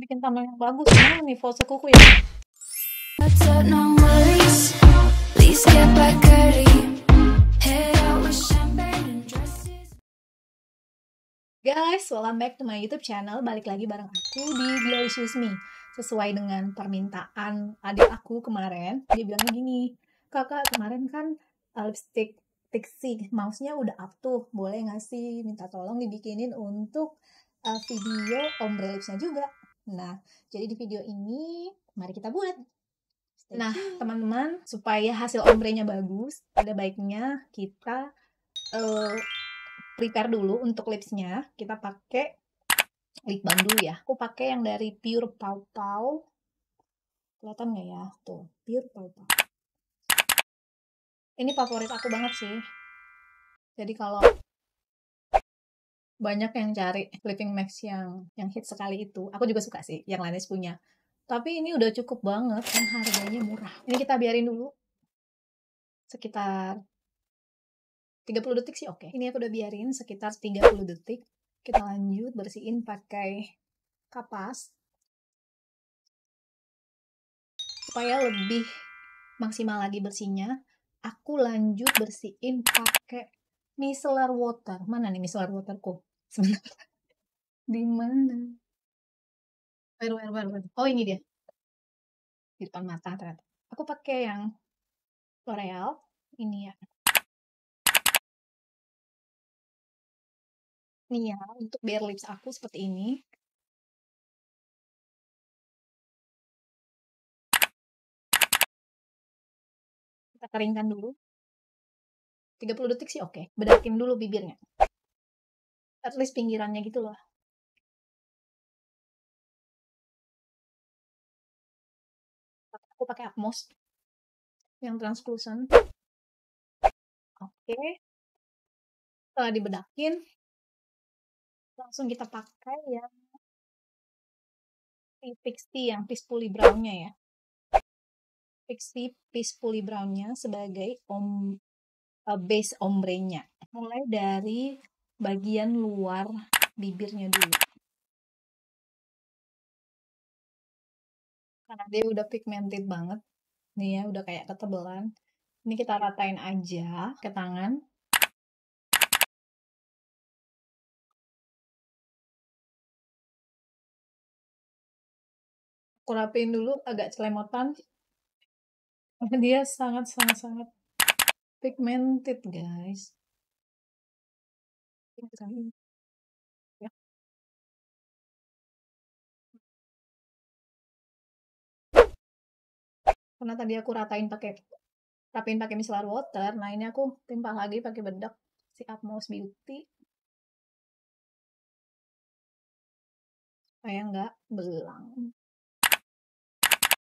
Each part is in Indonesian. bikin tampil yang bagus. Nah, nih pose kuku ya. Guys, welcome back to my YouTube channel. Balik lagi bareng aku di Glorious Me. Sesuai dengan permintaan adik aku kemarin, dia bilangnya gini, kakak kemarin kan lipstick Pixie mouse-nya udah up tuh, boleh nggak sih minta tolong dibikinin untuk video ombre lips-nya juga. Nah, jadi di video ini mari kita buat. Nah, teman-teman, supaya hasil ombre-nya bagus, ada baiknya kita prepare dulu untuk lips-nya. Kita pakai lip balm dulu ya. Aku pakai yang dari Pure Paw Paw. Kelihatan nggak ya? Tuh, Pure Paw Paw. Ini favorit aku banget sih. Jadi kalau banyak yang cari living max yang hit sekali itu, aku juga suka sih yang Lanes punya. Tapi ini udah cukup banget dan harganya murah. Ini kita biarin dulu sekitar 30 detik sih oke. Ini aku udah biarin sekitar 30 detik. Kita lanjut bersihin pakai kapas. Supaya lebih maksimal lagi bersihnya. Aku lanjut bersihin pakai micellar water. Mana nih micellar waterku? Sebentar. Di mana? Oh, ini dia. Di depan mata ternyata. Aku pakai yang L'Oreal ini ya. Ini ya, untuk bare lips aku seperti ini. Kita keringkan dulu 30 detik sih oke. Bedakin dulu bibirnya, at least pinggirannya gitu loh. Aku pakai Atmos yang translucent. Oke, setelah dibedakin langsung kita pakai yang Pixie, yang Peacefully Brown-nya ya. Fiksi Peacefully Brown-nya sebagai base ombre-nya. Mulai dari bagian luar bibirnya dulu. Karena dia udah pigmented banget. Nih ya, udah kayak ketebelan. Ini kita ratain aja ke tangan. Aku rapiin dulu, agak celemotan. Dia sangat pigmented, guys. Ya. Karena tadi aku ratain pakai micellar water. Nah, ini aku timpah lagi pakai bedak si Atmos Beauty. Kayak nggak belang.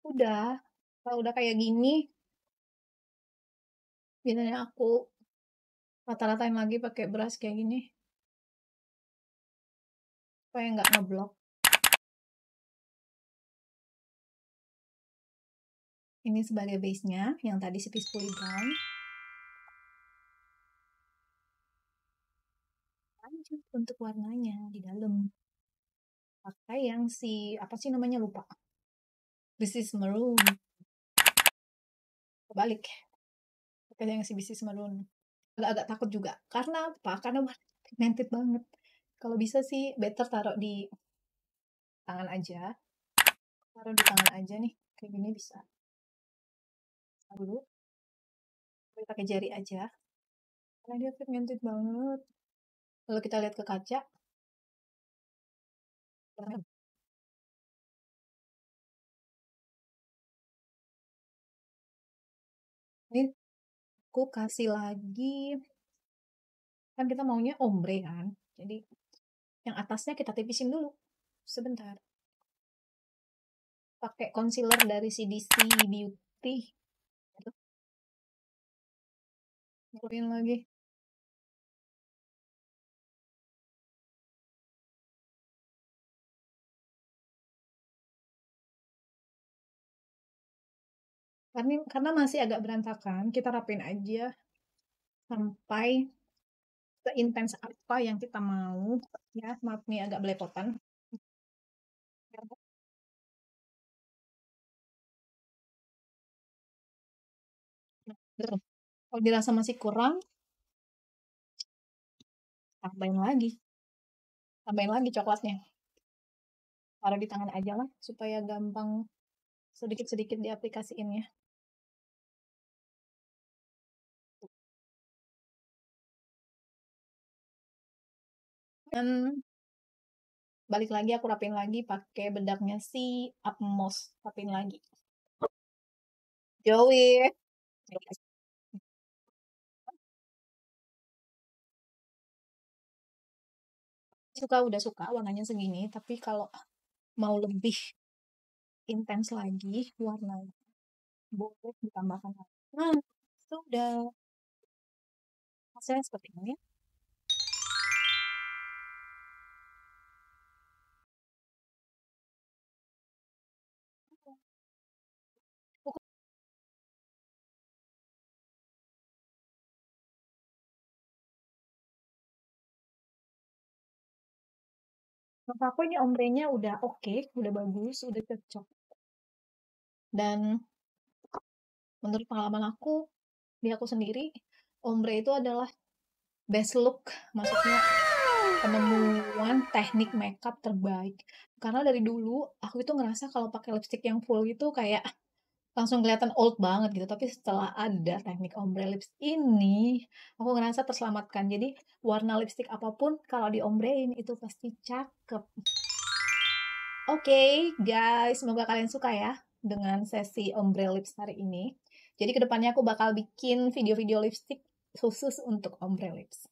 Udah. Kalau udah kayak gini, biasanya aku rata-ratain lagi pakai brush kayak gini, supaya nggak ngeblok. Ini sebagai base-nya, yang tadi si Peacefully Brown. Lanjut untuk warnanya di dalam, pakai yang si apa sih namanya lupa, Busiest Maroon. Balik pakai yang si Busiest Maroon. Agak-agak takut juga karena apa? Karena pigmented banget. Kalau bisa sih better taruh di tangan aja, nih kayak gini bisa. Dulu pakai jari aja karena dia pigmented banget. Kalau kita lihat ke kaca, ini aku kasih lagi, kan kita maunya ombre kan, jadi yang atasnya kita tipisin dulu sebentar. Pakai concealer dari CDC Beauty. Ngurin lagi. Karena masih agak berantakan, kita rapiin aja sampai seintens apa yang kita mau. Ya, maaf nih agak belepotan. Kalau dirasa masih kurang, tambahin lagi coklatnya. Taruh di tangan aja lah supaya gampang sedikit-sedikit diaplikasiin ya. Dan balik lagi aku rapin lagi pakai bedaknya si Atmos, rapin lagi. Joey. Udah suka warnanya segini, tapi kalau mau lebih intens lagi warnanya boleh ditambahkan lagi. Nah, itu udah hasilnya seperti ini. Menurut aku ini ombre-nya udah oke, udah bagus, udah cocok. Dan menurut pengalaman aku, di aku sendiri, ombre itu adalah best look, maksudnya penemuan teknik makeup terbaik. Karena dari dulu aku itu ngerasa kalau pakai lipstick yang full itu kayak langsung kelihatan old banget gitu. Tapi setelah ada teknik ombre lips ini, aku ngerasa terselamatkan. Jadi warna lipstick apapun kalau di ombrein itu pasti cakep. Oke, guys, semoga kalian suka ya dengan sesi ombre lips hari ini. Jadi kedepannya aku bakal bikin video-video lipstick khusus untuk ombre lips.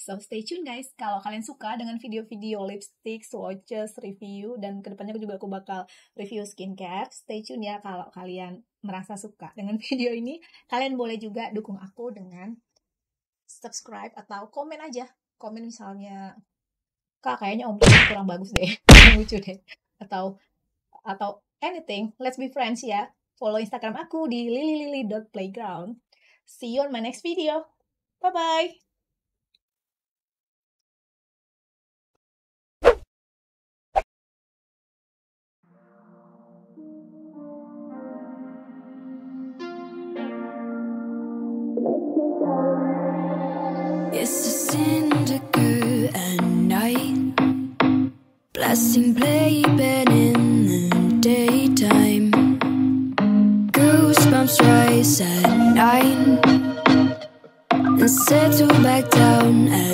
So stay tune guys, kalau kalian suka dengan video-video lipstick, swatches, review, dan kedepannya juga aku bakal review skincare. Stay tune ya kalau kalian merasa suka dengan video ini. Kalian boleh juga dukung aku dengan subscribe atau komen aja. Komen misalnya, Kak kayaknya ombrenya kurang bagus deh, lucu deh. Atau anything, let's be friends ya. Follow Instagram aku di lilylili.playground. See you on my next video. Bye-bye. It's just indigo at night, blasting playback in the daytime. Goosebumps rise at night and settle back down at